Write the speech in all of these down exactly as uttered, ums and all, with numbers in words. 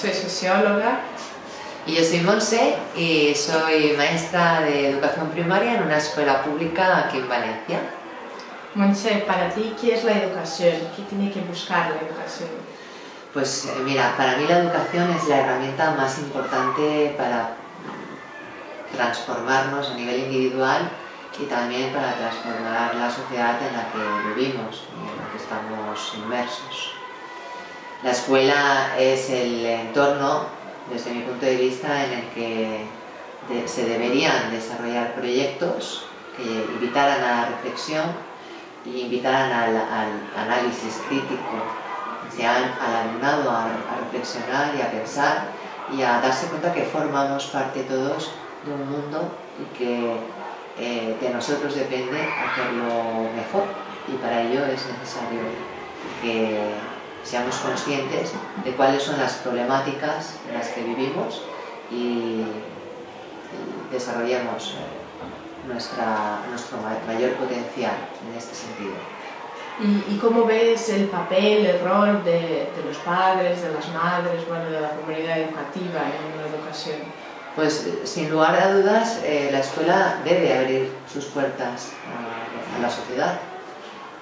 Soy socióloga. Y yo soy Monse y soy maestra de educación primaria en una escuela pública aquí en Valencia. Monse, para ti, ¿qué es la educación? ¿Qué tiene que buscar la educación? Pues eh, mira, para mí la educación es la herramienta más importante para transformarnos a nivel individual y también para transformar la sociedad en la que vivimos y en la que estamos inmersos. La escuela es el entorno, desde mi punto de vista, en el que de, se deberían desarrollar proyectos que invitaran a la reflexión y invitaran al, al análisis crítico, sean al alumnado a, a reflexionar y a pensar y a darse cuenta que formamos parte todos de un mundo y que eh, de nosotros depende hacerlo mejor, y para ello es necesario que seamos conscientes de cuáles son las problemáticas en las que vivimos y, y desarrollamos nuestra, nuestro mayor potencial en este sentido. ¿Y, y cómo ves el papel, el rol de, de los padres, de las madres, bueno, de la comunidad educativa en la educación? Pues sin lugar a dudas eh, la escuela debe abrir sus puertas a, a la sociedad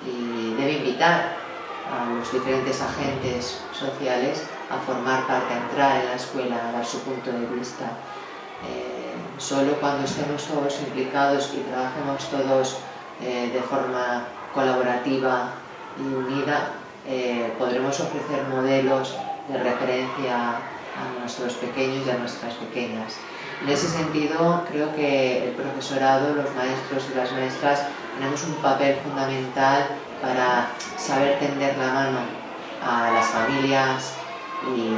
y debe invitar a los diferentes agentes sociales a formar parte, a entrar en la escuela, a dar su punto de vista. Eh, solo cuando estemos todos implicados y trabajemos todos eh, de forma colaborativa y unida, eh, podremos ofrecer modelos de referencia a nuestros pequeños y a nuestras pequeñas. En ese sentido, creo que el profesorado, los maestros y las maestras tenemos un papel fundamental para saber tender la mano a las familias y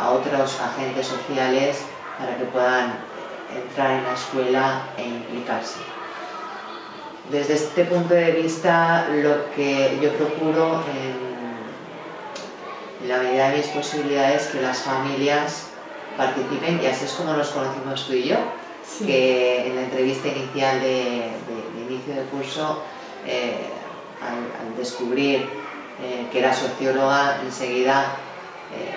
a otros agentes sociales para que puedan entrar en la escuela e implicarse. Desde este punto de vista, lo que yo procuro en la medida de mis posibilidades es que las familias participen, y así es como nos conocimos tú y yo, sí. Que en la entrevista inicial de, de, de inicio de curso, eh, Al, al descubrir eh, que era socióloga, enseguida eh,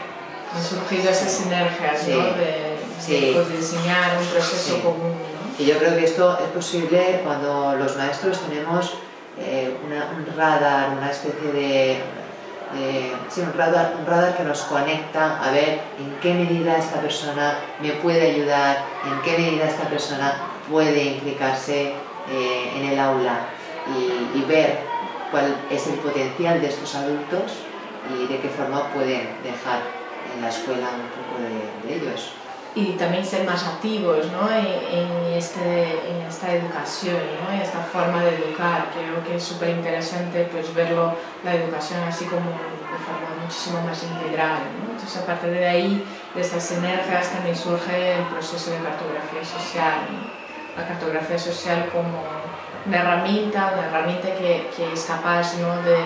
han surgido esas sinergias, sí, ¿no? de, sí, de diseñar un proceso sí. común, ¿no? Y yo creo que esto es posible cuando los maestros tenemos eh, una, un radar, una especie de, de sí, un, radar, un radar que nos conecta a ver en qué medida esta persona me puede ayudar, en qué medida esta persona puede implicarse eh, en el aula y, y ver cuál es el potencial de estos adultos y de qué forma pueden dejar en la escuela un poco de, de ellos. Y también ser más activos, ¿no? en, en, este, en esta educación, ¿no? En esta forma de educar. Creo que es súper interesante pues, verlo, la educación así como de forma muchísimo más integral, ¿no? Entonces a partir de ahí, de estas sinergias también surge el proceso de cartografía social, ¿no? La cartografía social como una herramienta, una herramienta que, que es capaz, ¿no? de,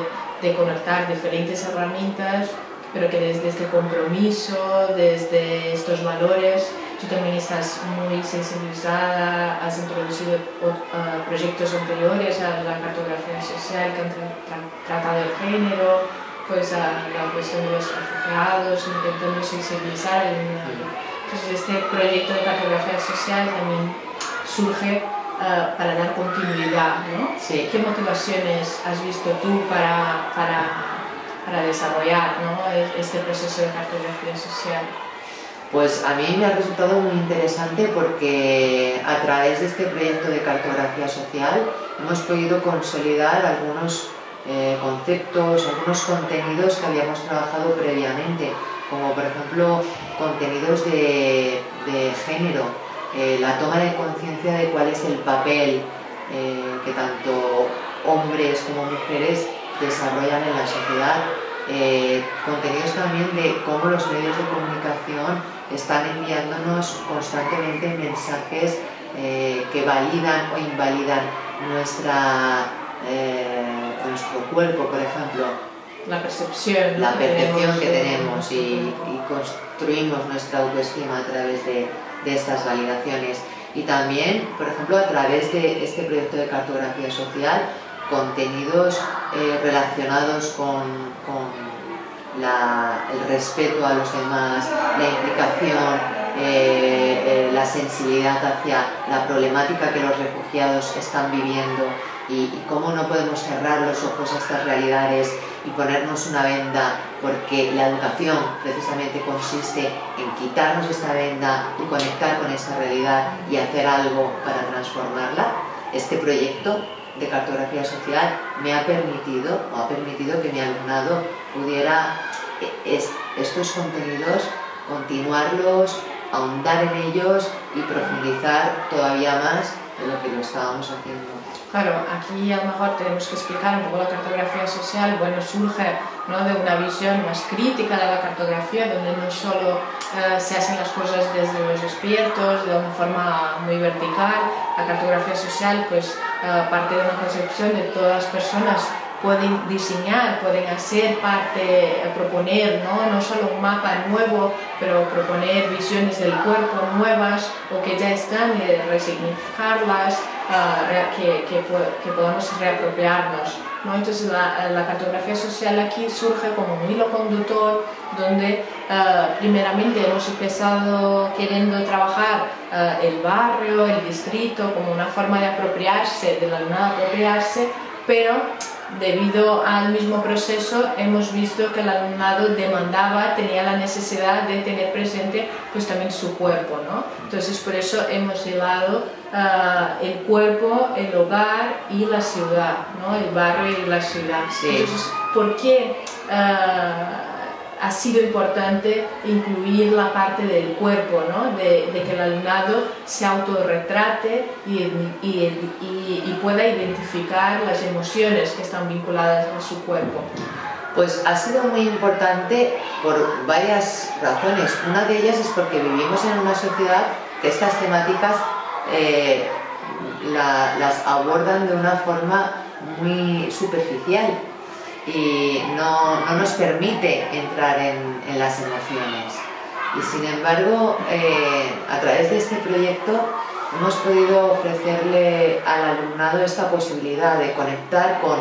de conectar diferentes herramientas, pero que desde este compromiso, desde estos valores, tú también estás muy sensibilizada, has introducido uh, proyectos anteriores a la cartografía social que han tra tra tratado el género, pues a la cuestión de los refugiados, intentando sensibilizar. Entonces este proyecto de cartografía social también surge Uh, para dar continuidad, ¿no? Sí. ¿Qué motivaciones has visto tú para, para, para desarrollar, ¿no? este proceso de cartografía social? Pues a mí me ha resultado muy interesante porque a través de este proyecto de cartografía social hemos podido consolidar algunos eh, conceptos, algunos contenidos que habíamos trabajado previamente, como por ejemplo contenidos de, de género. Eh, la toma de conciencia de cuál es el papel eh, que tanto hombres como mujeres desarrollan en la sociedad, eh, contenidos también de cómo los medios de comunicación están enviándonos constantemente mensajes eh, que validan o invalidan nuestra, eh, nuestro cuerpo, por ejemplo. La percepción, la percepción que tenemos, que tenemos y, y construimos nuestra autoestima a través de de estas validaciones, y también, por ejemplo, a través de este proyecto de cartografía social, contenidos eh, relacionados con, con la, el respeto a los demás, la implicación, eh, eh, la sensibilidad hacia la problemática que los refugiados están viviendo, y, y cómo no podemos cerrar los ojos a estas realidades y ponernos una venda, porque la educación precisamente consiste en quitarnos esta venda y conectar con esta realidad y hacer algo para transformarla. Este proyecto de cartografía social me ha permitido, o ha permitido que mi alumnado pudiera es, estos contenidos continuarlos, ahondar en ellos y profundizar todavía más de lo que lo estábamos haciendo. Claro, aquí a lo mejor tenemos que explicar un poco la cartografía social. Bueno, surge, ¿no?, de una visión más crítica de la cartografía, donde no solo eh, se hacen las cosas desde los expertos, de una forma muy vertical. La cartografía social pues eh, parte de una concepción de todas las personas pueden diseñar, pueden hacer parte, proponer, ¿no? No solo un mapa nuevo, pero proponer visiones del cuerpo nuevas o que ya están y resignificarlas, uh, que, que, que podamos reapropiarnos, ¿no? Entonces la, la cartografía social aquí surge como un hilo conductor donde uh, primeramente hemos empezado queriendo trabajar uh, el barrio, el distrito, como una forma de apropiarse, de la alumnada apropiarse, pero debido al mismo proceso hemos visto que el alumnado demandaba, tenía la necesidad de tener presente pues también su cuerpo, ¿no? Entonces por eso hemos llevado uh, el cuerpo, el hogar y la ciudad, ¿no? El barrio y la ciudad. Sí. Entonces, ¿por qué uh, ha sido importante incluir la parte del cuerpo, ¿no? De, de que el alumnado se autorretrate y, y, y y pueda identificar las emociones que están vinculadas a su cuerpo? Pues ha sido muy importante por varias razones. Una de ellas es porque vivimos en una sociedad que estas temáticas eh, la, las abordan de una forma muy superficial y no, no nos permite entrar en, en las emociones. Y sin embargo, eh, a través de este proyecto hemos podido ofrecerle al alumnado esta posibilidad de conectar con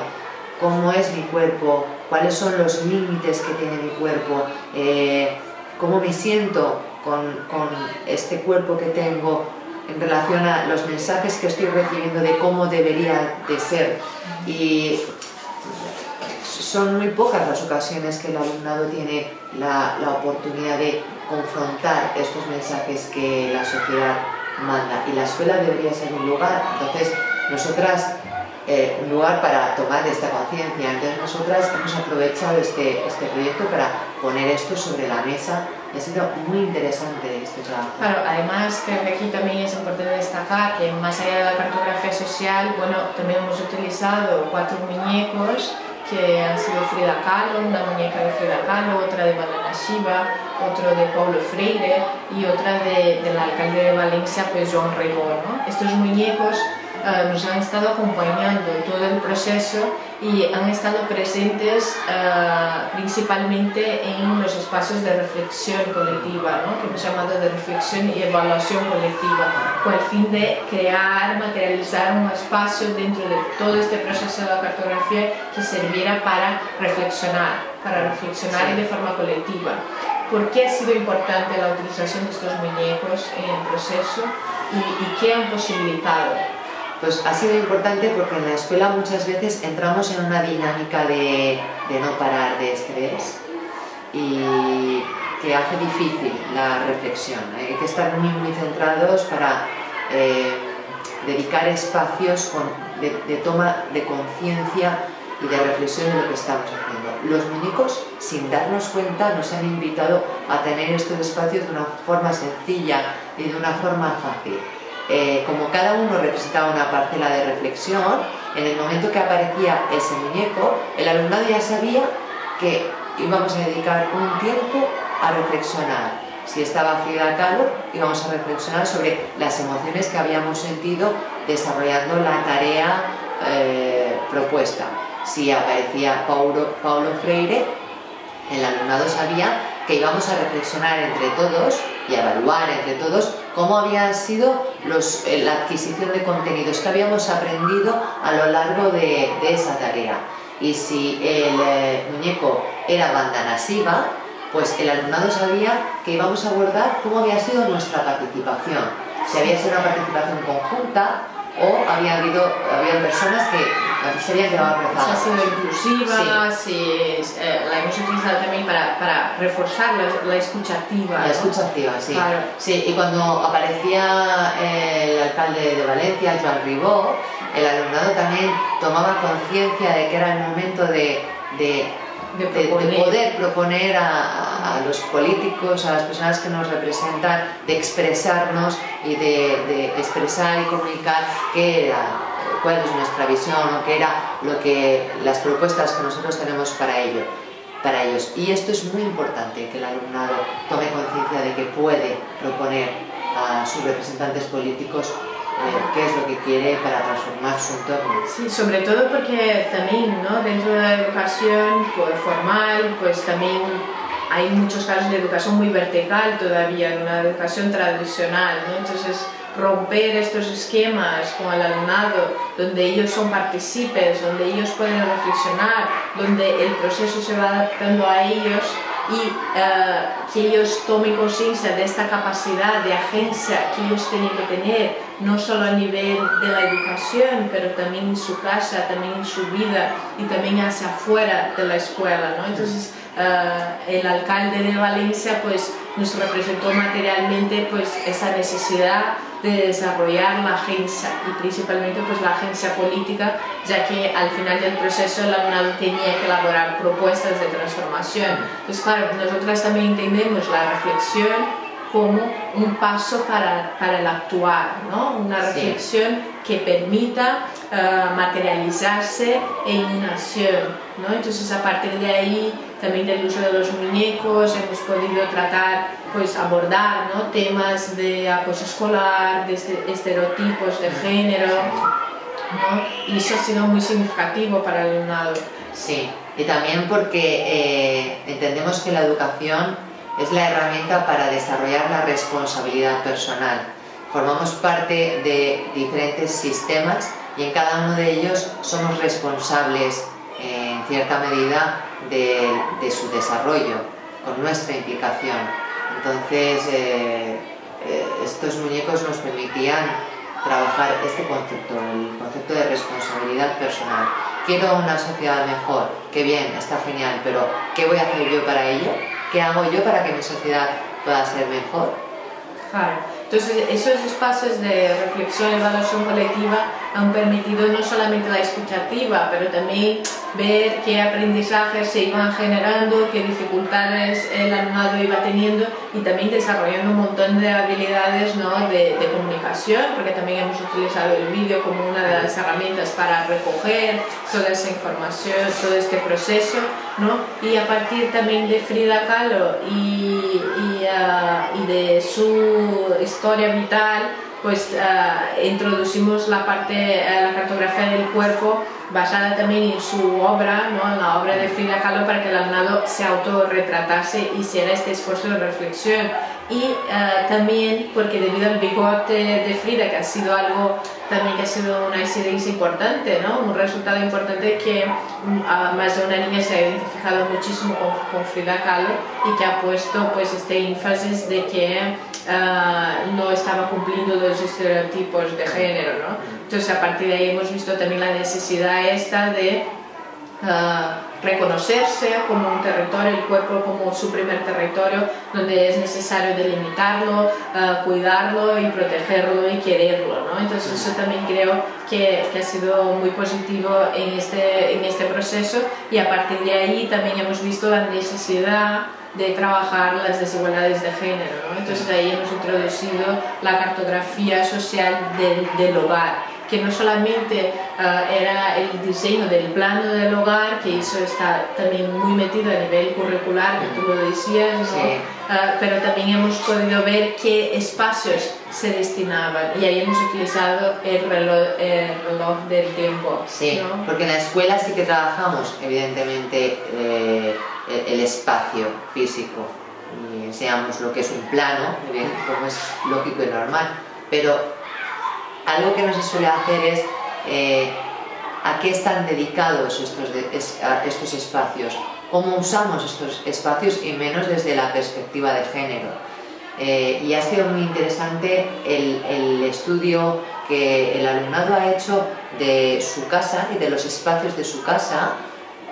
cómo es mi cuerpo, cuáles son los límites que tiene mi cuerpo, eh, cómo me siento con, con este cuerpo que tengo en relación a los mensajes que estoy recibiendo de cómo debería de ser. Y son muy pocas las ocasiones que el alumnado tiene la, la oportunidad de confrontar estos mensajes que la sociedad manda, y la escuela debería ser un lugar. Entonces nosotras, eh, un lugar para tomar esta conciencia. Entonces nosotras hemos aprovechado este, este proyecto para poner esto sobre la mesa. Ha sido muy interesante este trabajo. Claro, además creo que aquí también es importante destacar que más allá de la cartografía social, bueno, también hemos utilizado cuatro muñecos que han sido Frida Kahlo, una muñeca de Frida Kahlo, otra de Vandana Shiva, otro de Paulo Freire y otra de, de la alcalde de Valencia, pues Joan Ribó, ¿no? Estos muñecos uh, nos han estado acompañando en todo el proceso y han estado presentes uh, principalmente en los espacios de reflexión colectiva, ¿no?, que hemos llamado de reflexión y evaluación colectiva, con el fin de crear, materializar un espacio dentro de todo este proceso de la cartografía que serviera para reflexionar, para reflexionar sí. de forma colectiva. ¿Por qué ha sido importante la utilización de estos muñecos en el proceso y, y qué han posibilitado? Pues ha sido importante porque en la escuela muchas veces entramos en una dinámica de, de no parar, de estrés, y que hace difícil la reflexión. Hay que estar muy, muy centrados para eh, dedicar espacios con, de, de toma de conciencia y de reflexión de lo que estamos haciendo. Los muñecos, sin darnos cuenta, nos han invitado a tener estos espacios de una forma sencilla y de una forma fácil. Eh, como cada uno representaba una parcela de reflexión, en el momento que aparecía ese muñeco, el alumnado ya sabía que íbamos a dedicar un tiempo a reflexionar. Si estaba Frida Kahlo, íbamos a reflexionar sobre las emociones que habíamos sentido desarrollando la tarea eh, propuesta. Si aparecía Paulo, Paulo Freire, el alumnado sabía que íbamos a reflexionar entre todos y a evaluar entre todos cómo habían sido los, eh, la adquisición de contenidos que habíamos aprendido a lo largo de, de esa tarea. Y si el eh, muñeco era Vandana Shiva, pues el alumnado sabía que íbamos a abordar cómo había sido nuestra participación, si había sido una participación conjunta o había habido había personas que se habían llevado rezadas. O sea, ha sido inclusiva, sí. Si, eh, la hemos utilizado también para, para reforzar la, la escucha activa. La ¿no? escucha activa, sí. Claro. Sí. Y cuando aparecía el alcalde de Valencia, Joan Ribó, el alumnado también tomaba conciencia de que era el momento de, de, de, proponer. de, de poder proponer a, a los políticos, a las personas que nos representan, de expresarnos y de, de expresar y comunicar qué era, cuál es nuestra visión o qué era lo que, las propuestas que nosotros tenemos para ello, para ellos. Y esto es muy importante, que el alumnado tome conciencia de que puede proponer a sus representantes políticos qué es lo que quiere para transformar su entorno. Sí, sobre todo porque también, ¿no?, dentro de la educación por formal, pues también hay muchos casos de educación muy vertical todavía, de una educación tradicional, ¿no? Entonces, romper estos esquemas con el alumnado, donde ellos son partícipes, donde ellos pueden reflexionar, donde el proceso se va adaptando a ellos, y uh, que ellos tomen conciencia de esta capacidad de agencia que ellos tienen que tener, no solo a nivel de la educación, pero también en su casa, también en su vida y también hacia afuera de la escuela, ¿no? Entonces uh, el alcalde de Valencia pues, nos representó materialmente pues, esa necesidad de desarrollar la agencia y principalmente pues, la agencia política, ya que al final del proceso el alumnado tenía que elaborar propuestas de transformación. Pues claro, nosotras también entendemos la reflexión como un paso para, para el actuar, ¿no? Una reflexión sí. que permita uh, materializarse en una acción, ¿no? Entonces a partir de ahí, también del uso de los muñecos, hemos podido tratar, pues abordar, ¿no?, temas de acoso escolar, de estereotipos de género, ¿no? Y eso ha sido muy significativo para el alumnado. Sí, y también porque eh, entendemos que la educación es la herramienta para desarrollar la responsabilidad personal. Formamos parte de diferentes sistemas y en cada uno de ellos somos responsables eh, en cierta medida de, de su desarrollo, con nuestra implicación. Entonces, eh, eh, estos muñecos nos permitían trabajar este concepto, el concepto de responsabilidad personal. Quiero una sociedad mejor, qué bien, está genial, pero ¿qué voy a hacer yo para ello? ¿Qué hago yo para que mi sociedad pueda ser mejor? Claro. Entonces, esos espacios de reflexión y evaluación colectiva han permitido no solamente la escucha activa, pero también ver qué aprendizajes se iban generando, qué dificultades el alumnado iba teniendo y también desarrollando un montón de habilidades, ¿no?, de, de comunicación, porque también hemos utilizado el vídeo como una de las herramientas para recoger toda esa información, todo este proceso, ¿no? Y a partir también de Frida Kahlo y, y, uh, y de su historia vital, pues uh, introducimos la parte, uh, la cartografía del cuerpo basada también en su obra, ¿no?, en la obra de Frida Kahlo, para que el alumnado se autorretratase y hiciera este esfuerzo de reflexión. Y uh, también porque debido al bigote de Frida, que ha sido algo también que ha sido una incidencia importante, ¿no?, un resultado importante, que uh, más de una niña se ha identificado muchísimo con, con Frida Kahlo y que ha puesto pues este énfasis de que Uh, no estaba cumpliendo los estereotipos de género, ¿no? Entonces a partir de ahí hemos visto también la necesidad esta de uh, reconocerse como un territorio, el cuerpo como su primer territorio, donde es necesario delimitarlo, uh, cuidarlo y protegerlo y quererlo, ¿no? Entonces eso también creo que, que ha sido muy positivo en este, en este proceso, y a partir de ahí también hemos visto la necesidad de trabajar las desigualdades de género, ¿no? Entonces ahí hemos introducido la cartografía social del, del hogar, que no solamente uh, era el diseño del plano del hogar, que eso está también muy metido a nivel curricular, que tú lo decías, ¿no? Sí. Uh, pero también hemos podido ver qué espacios se destinaban, y ahí hemos utilizado el reloj, el reloj del tiempo. Sí, ¿no? Porque en la escuela sí que trabajamos evidentemente eh, el espacio físico, y enseñamos lo que es un plano, bien, como es lógico y normal, pero algo que no se suele hacer es eh, a qué están dedicados estos, de, es, estos espacios, cómo usamos estos espacios y menos desde la perspectiva de género. Eh, y ha sido muy interesante el, el estudio que el alumnado ha hecho de su casa y de los espacios de su casa,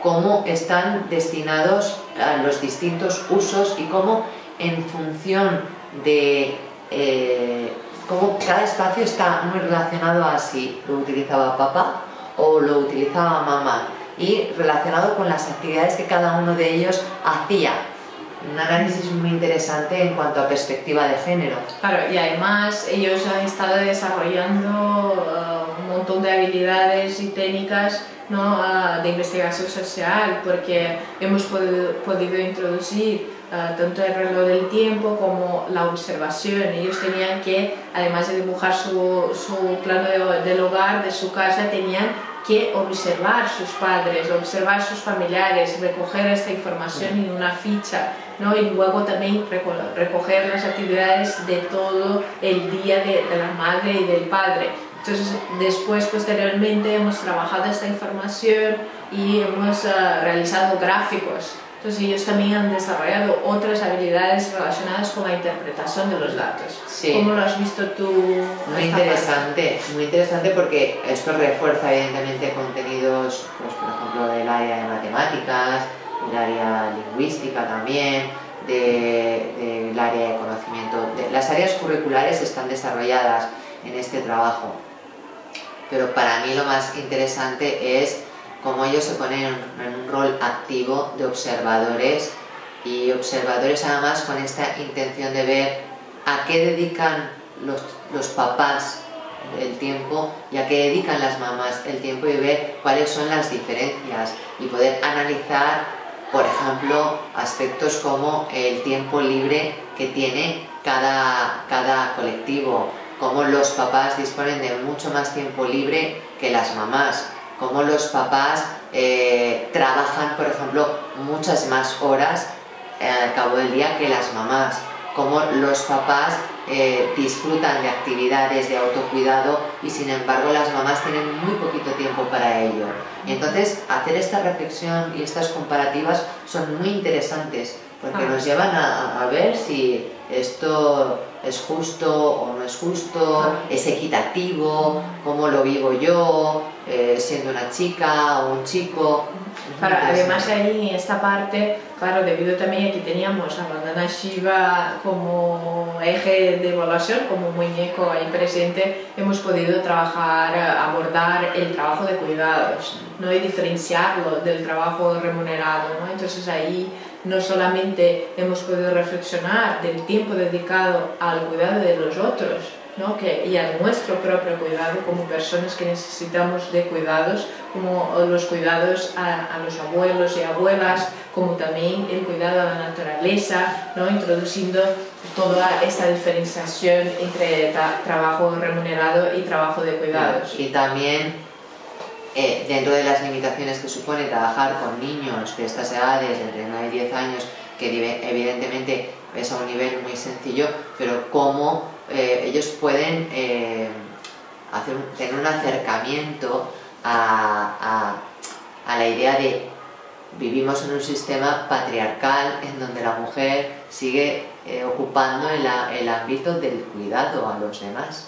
cómo están destinados a los distintos usos y cómo en función de eh, cómo cada espacio está muy relacionado a si lo utilizaba papá o lo utilizaba mamá, y relacionado con las actividades que cada uno de ellos hacía. Un análisis muy interesante en cuanto a perspectiva de género. Claro, y además ellos han estado desarrollando uh, un montón de habilidades y técnicas, ¿no? uh, de investigación social, porque hemos podido, podido introducir uh, tanto el reloj del tiempo como la observación. Ellos tenían que, además de dibujar su, su plano de, del hogar, de su casa, tenían que observar sus padres, observar sus familiares, recoger esta información en una ficha, ¿no? Y luego también recoger las actividades de todo el día de, de la madre y del padre. Entonces, después, posteriormente, hemos trabajado esta información y hemos uh, realizado gráficos. Entonces, ellos también han desarrollado otras habilidades relacionadas con la interpretación de los datos. Sí. ¿Cómo lo has visto tú? Muy interesante, parte? muy interesante, porque esto refuerza evidentemente contenidos, pues, por ejemplo, del área de matemáticas, del área lingüística también, de, del área de conocimiento. De, las áreas curriculares están desarrolladas en este trabajo, pero para mí lo más interesante es como ellos se ponen en un rol activo de observadores, y observadores además con esta intención de ver a qué dedican los, los papás el tiempo y a qué dedican las mamás el tiempo, y ver cuáles son las diferencias y poder analizar, por ejemplo, aspectos como el tiempo libre que tiene cada, cada colectivo, cómo los papás disponen de mucho más tiempo libre que las mamás, cómo los papás eh, trabajan, por ejemplo, muchas más horas eh, al cabo del día que las mamás, cómo los papás eh, disfrutan de actividades de autocuidado y sin embargo las mamás tienen muy poquito tiempo para ello. Y entonces hacer esta reflexión y estas comparativas son muy interesantes, porque nos llevan a, a ver si esto es justo o no es justo, es equitativo, cómo lo vivo yo, eh, siendo una chica o un chico. Claro, además ahí en esta parte, claro, debido también a que teníamos a Vandana Shiva como eje de evaluación, como muñeco ahí presente, hemos podido trabajar, abordar el trabajo de cuidados, ¿no? Y diferenciarlo del trabajo remunerado, ¿no? Entonces ahí no solamente hemos podido reflexionar del tiempo dedicado al cuidado de los otros, ¿no? que, y a nuestro propio cuidado como personas que necesitamos de cuidados, como los cuidados a, a los abuelos y abuelas, como también el cuidado a la naturaleza, ¿no? Introduciendo toda esta diferenciación entre tra trabajo remunerado y trabajo de cuidados. Y también, Eh, dentro de las limitaciones que supone trabajar con niños de estas edades, entre nueve y diez años, que vive, evidentemente es a un nivel muy sencillo, pero cómo eh, ellos pueden eh, hacer, tener un acercamiento a, a, a la idea de vivimos en un sistema patriarcal en donde la mujer sigue eh, ocupando el, el ámbito del cuidado a los demás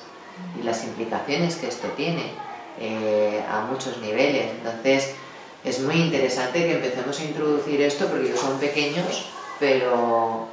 y las implicaciones que esto tiene. Eh, a muchos niveles. Entonces es muy interesante que empecemos a introducir esto, porque ellos son pequeños, pero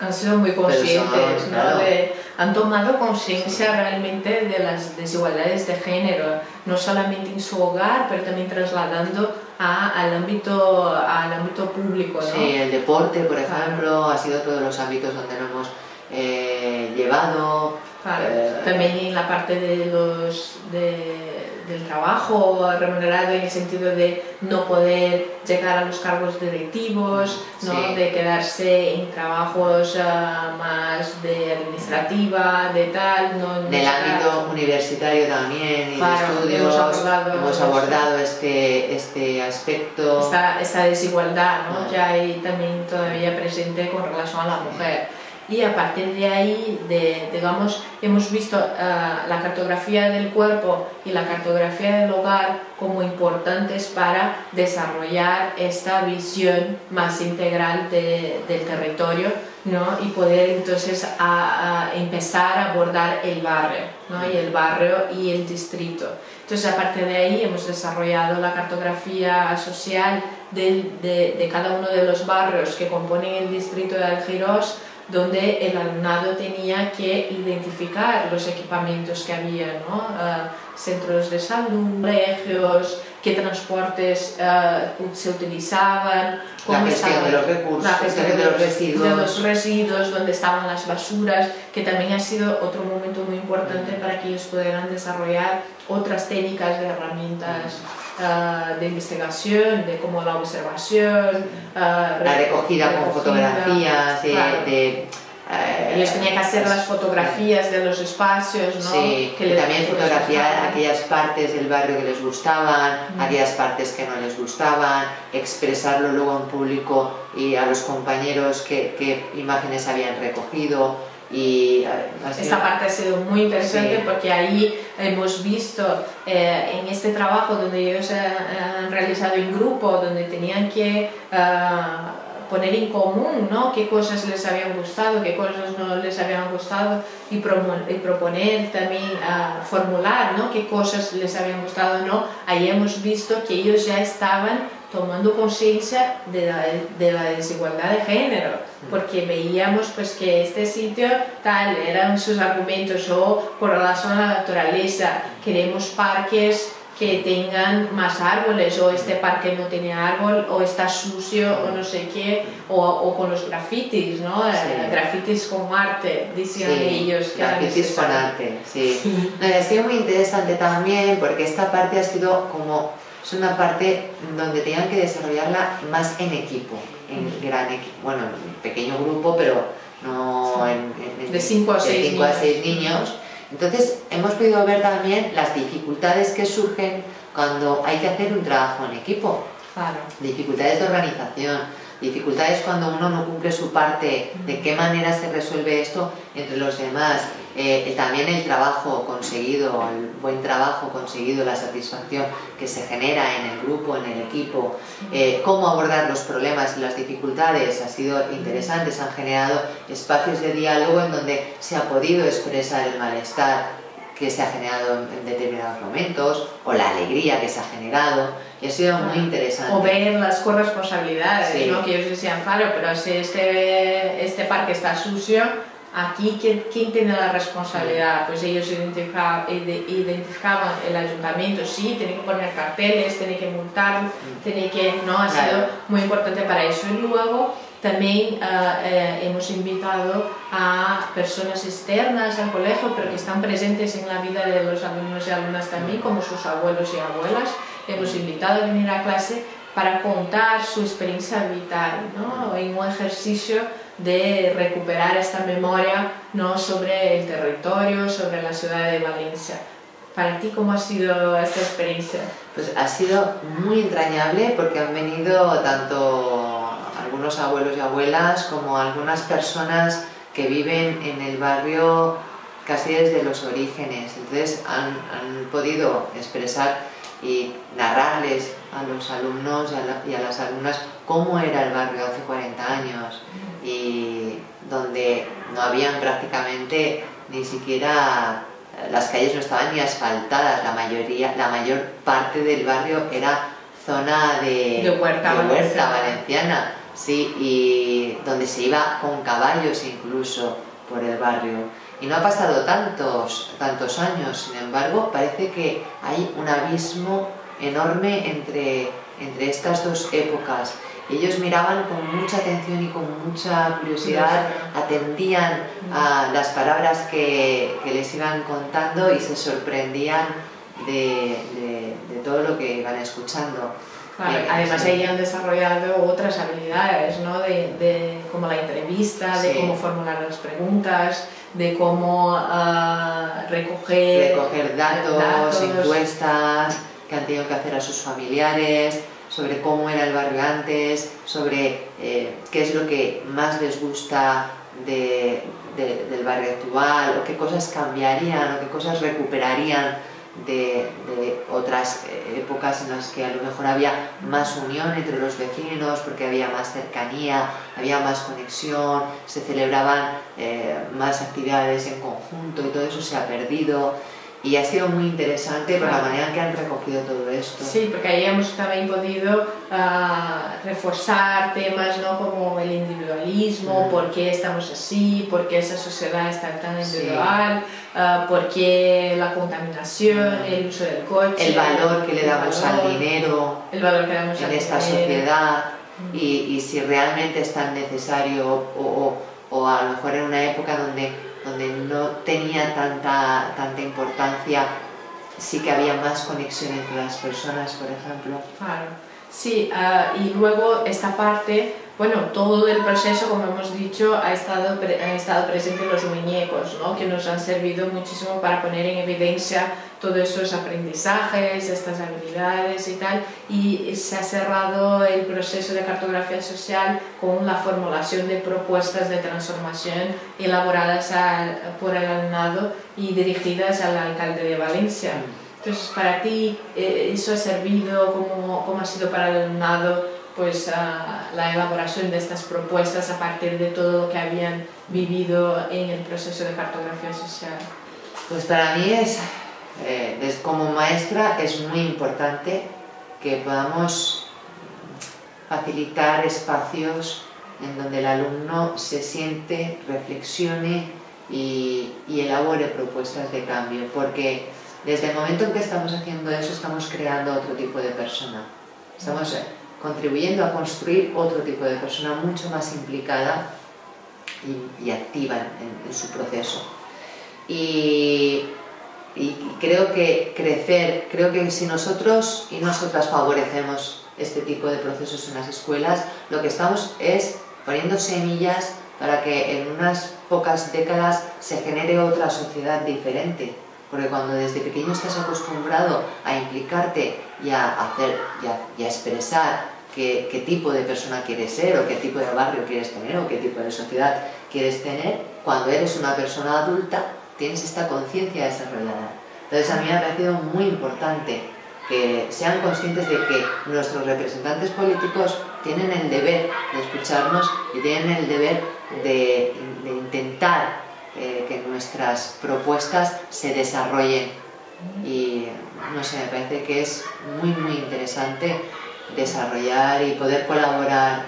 han sido muy conscientes, son, claro, ¿no? de, han tomado conciencia, sí, realmente de las desigualdades de género, no solamente en su hogar, pero también trasladando a, al, ámbito, al ámbito público, ¿no? Sí, el deporte, por ejemplo, claro, ha sido otro de los ámbitos donde lo hemos eh, llevado. Claro, también en la parte de los, de, del trabajo remunerado, en el sentido de no poder llegar a los cargos directivos, ¿no? Sí, de quedarse en trabajos uh, más de administrativa, de tal. No, no del ámbito universitario también, y claro, de estudios, hemos abordado, hemos abordado este, este aspecto. Esta, esta desigualdad, ¿no? No, ya hay también todavía presente con relación a la mujer. y a partir de ahí, de, digamos, hemos visto uh, la cartografía del cuerpo y la cartografía del hogar como importantes para desarrollar esta visión más integral de, del territorio, ¿no? Y poder entonces a, a empezar a abordar el barrio, ¿no? Y el barrio y el distrito. Entonces, a partir de ahí hemos desarrollado la cartografía social de, de, de cada uno de los barrios que componen el distrito de Algirós, donde el alumnado tenía que identificar los equipamientos que había, ¿no? Uh, centros de salud, colegios, qué transportes uh, se utilizaban, cómo la gestión estaban, de los recursos, la gestión de, de, los residuos. de los residuos, dónde estaban las basuras, que también ha sido otro momento muy importante para que ellos pudieran desarrollar otras técnicas de herramientas uh, de investigación, de como la observación, uh, la recogida, recogida con fotografías, de, claro. de ellos tenían que hacer las fotografías de los espacios, ¿no? Sí, que y les, también fotografiar aquellas partes del barrio que les gustaban, mm. aquellas partes que no les gustaban, expresarlo luego a un público y a los compañeros qué, qué imágenes habían recogido. Y esta parte ha sido muy interesante, sí. Porque ahí hemos visto eh, en este trabajo donde ellos eh, han realizado en grupo, donde tenían que... Eh, poner en común, ¿no? Qué cosas les habían gustado, qué cosas no les habían gustado y, y proponer también, uh, formular, ¿no? Qué cosas les habían gustado o no. Ahí hemos visto que ellos ya estaban tomando conciencia de, de la desigualdad de género, porque veíamos pues que este sitio tal, eran sus argumentos, o por relación a la naturaleza, queremos parques que tengan más árboles, o este parque no tiene árbol, o está sucio, o no sé qué, o, o con los grafitis, ¿no? Sí. Grafitis con arte, dicen sí, ellos. Que grafitis con arte, sí. sí. No, ha sido muy interesante también, porque esta parte ha sido como, es una parte donde tenían que desarrollarla más en equipo, en gran equipo, bueno, en pequeño grupo, pero no sí. en, en... De cinco a seis niños. A seis niños. Entonces hemos podido ver también las dificultades que surgen cuando hay que hacer un trabajo en equipo. Claro. Dificultades de organización, dificultades cuando uno no cumple su parte, de qué manera se resuelve esto entre los demás, eh, también el trabajo conseguido, el buen trabajo conseguido, la satisfacción que se genera en el grupo, en el equipo, eh, cómo abordar los problemas y las dificultades. Ha sido interesante, se han generado espacios de diálogo en donde se ha podido expresar el malestar que se ha generado en determinados momentos, o la alegría que se ha generado, y ha sido muy interesante. O ver las corresponsabilidades, sí. ¿no? Que ellos decían, claro, pero si este, este parque está sucio, aquí ¿quién, quién tiene la responsabilidad? Pues ellos identificaban, identificaban el ayuntamiento, sí, tienen que poner carteles, tienen que multar, tienen que, no, ha sido claro. muy importante para eso. Y luego también uh, eh, hemos invitado a personas externas al colegio, pero que están presentes en la vida de los alumnos y alumnas también, como sus abuelos y abuelas. Hemos invitado a venir a clase para contar su experiencia vital, ¿no? En un ejercicio de recuperar esta memoria, ¿no? Sobre el territorio, sobre la ciudad de Valencia. ¿Para ti cómo ha sido esta experiencia? Pues ha sido muy entrañable, porque han venido tanto algunos abuelos y abuelas como algunas personas que viven en el barrio casi desde los orígenes. Entonces han, han podido expresar y narrarles a los alumnos y a, la, y a las alumnas cómo era el barrio hace cuarenta años, y donde no habían prácticamente ni siquiera, las calles no estaban ni asfaltadas, la, mayoría, la mayor parte del barrio era zona de, de huerta, de huerta valenciana. Sí, y donde se iba con caballos incluso por el barrio. Y no ha pasado tantos, tantos años, sin embargo, parece que hay un abismo enorme entre, entre estas dos épocas. Ellos miraban con mucha atención y con mucha curiosidad, atendían a las palabras que, que les iban contando y se sorprendían de, de, de todo lo que iban escuchando. Claro, además ahí han desarrollado otras habilidades, ¿no? de, de como la entrevista, de sí. cómo formular las preguntas, de cómo uh, recoger, recoger datos, datos, encuestas que han tenido que hacer a sus familiares, sobre cómo era el barrio antes, sobre eh, qué es lo que más les gusta de, de, del barrio actual, o qué cosas cambiarían, o qué cosas recuperarían de, de otras épocas en las que a lo mejor había más unión entre los vecinos, porque había más cercanía, había más conexión, se celebraban eh, más actividades en conjunto, y todo eso se ha perdido. Y ha sido muy interesante por la manera en que han recogido todo esto. Sí, porque ahí hemos también podido uh, reforzar temas, ¿no?, como el individualismo, mm. por qué estamos así, por qué esa sociedad está tan individual, sí. uh, por qué la contaminación, mm. el uso del coche, el valor que le damos valor, al dinero, el valor que damos en al esta dinero. sociedad, mm. y, y si realmente es tan necesario, o, o, o a lo mejor en una época donde... donde no tenía tanta, tanta importancia, sí que había más conexión entre las personas, por ejemplo. Claro, sí, uh, y luego esta parte, bueno, todo el proceso, como hemos dicho, ha estado, pre han estado presentes los muñecos, ¿no?, que nos han servido muchísimo para poner en evidencia todos esos aprendizajes, estas habilidades y tal, y se ha cerrado el proceso de cartografía social con la formulación de propuestas de transformación elaboradas al, por el alumnado y dirigidas al alcalde de Valencia. Entonces, para ti, eh, ¿eso ha servido? ¿Cómo, cómo ha sido para el alumnado, pues, uh, la elaboración de estas propuestas a partir de todo lo que habían vivido en el proceso de cartografía social? Pues para mí es... Eh, como maestra es muy importante que podamos facilitar espacios en donde el alumno se siente, reflexione y, y elabore propuestas de cambio, porque desde el momento en que estamos haciendo eso estamos creando otro tipo de persona, estamos contribuyendo a construir otro tipo de persona mucho más implicada y, y activa en, en su proceso. Y Y creo que crecer, creo que si nosotros y nosotras favorecemos este tipo de procesos en las escuelas, lo que estamos es poniendo semillas para que en unas pocas décadas se genere otra sociedad diferente. Porque cuando desde pequeño estás acostumbrado a implicarte y a hacer y a, y a expresar qué, qué tipo de persona quieres ser, o qué tipo de barrio quieres tener, o qué tipo de sociedad quieres tener, cuando eres una persona adulta tienes esta conciencia desarrollada. Entonces a mí me ha parecido muy importante que sean conscientes de que nuestros representantes políticos tienen el deber de escucharnos y tienen el deber de, de intentar eh, que nuestras propuestas se desarrollen. Y no sé, me parece que es muy muy interesante desarrollar y poder colaborar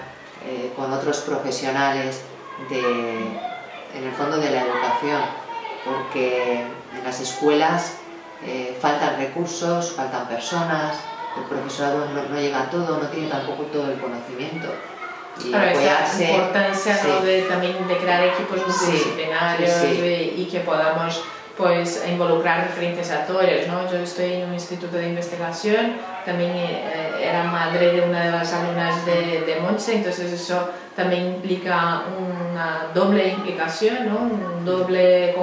eh, con otros profesionales de, en el fondo de la educación, porque en las escuelas eh, faltan recursos, faltan personas, el profesorado no, no llega a todo, no tiene tampoco todo el conocimiento. Y claro, apoyarse, esa importancia, sí, ¿no?, de, también de crear equipos multidisciplinarios, sí, sí, sí. Y, y que podamos, pues, involucrar diferentes actores, ¿no? Yo estoy en un instituto de investigación, también eh, era madre de una de las alumnas de, de Montse, entonces eso también implica una doble implicación, ¿no?, un doble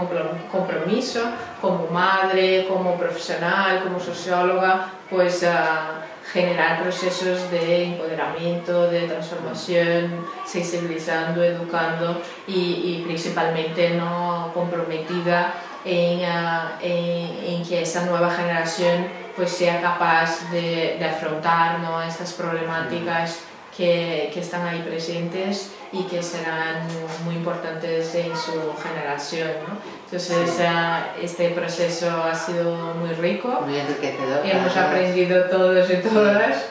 compromiso como madre, como profesional, como socióloga, pues uh, generar procesos de empoderamiento, de transformación, sensibilizando, educando y, y principalmente, ¿no?, comprometida en, uh, en, en que esa nueva generación, pues, sea capaz de, de afrontar, ¿no?, estas problemáticas que, que están ahí presentes y que serán muy importantes en su generación, ¿no? Entonces, sí, uh, este proceso ha sido muy rico, muy enriquecedor, hemos aprendido todos y todas, sí,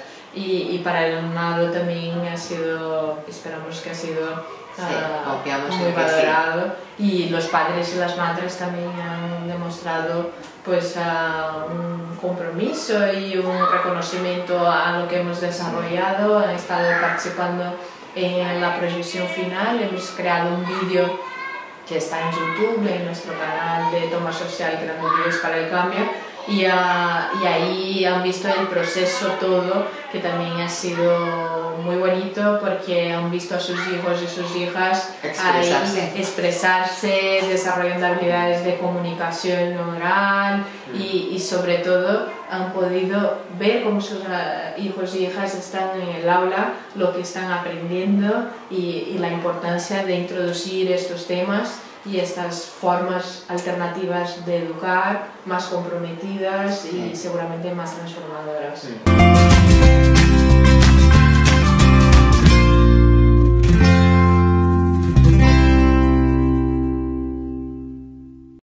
y, y para el alumnado también ha sido, esperamos que ha sido... Sí, confiamos muy valorado, sí. Y los padres y las madres también han demostrado, pues, uh, un compromiso y un reconocimiento a lo que hemos desarrollado, han estado participando en la proyección final, hemos creado un vídeo que está en YouTube, en nuestro canal de Toma Social Gran para el Cambio, y, a, y ahí han visto el proceso todo, que también ha sido muy bonito porque han visto a sus hijos y sus hijas expresarse, ahí, expresarse desarrollando habilidades de comunicación oral y, y sobre todo han podido ver cómo sus hijos y hijas están en el aula, lo que están aprendiendo y, y la importancia de introducir estos temas y estas formas alternativas de educar, más comprometidas y seguramente más transformadoras. Sí.